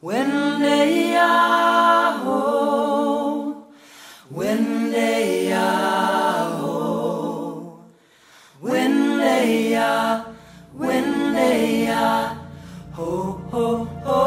When they are home, when they are home, when they are, ho ho ho.